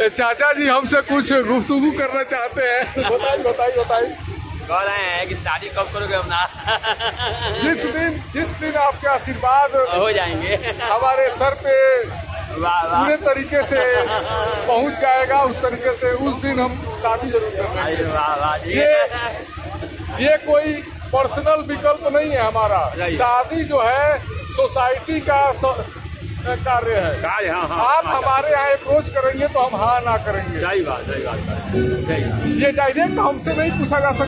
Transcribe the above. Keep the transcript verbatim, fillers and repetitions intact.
चाचा जी हमसे कुछ गुफ्तगू करना चाहते हैं, बताइए बताइए बताइए। कह रहे हैं कि शादी कब करोगे हम ना? जिस दिन जिस दिन आपके आशीर्वाद हो जाएंगे हमारे सर पे पूरे तरीके से पहुंच जाएगा, उस तरीके से उस दिन हम शादी जरूर करेंगे। ये ये कोई पर्सनल विकल्प नहीं है हमारा, शादी जो है सोसाइटी का कार्य है। कार्य हाँ, हाँ, आप हाँ, हमारे यहाँ अप्रोच करेंगे तो हम हाँ ना करेंगे। सही बात सही बात। ये डायरेक्ट हमसे नहीं पूछा जा सकता।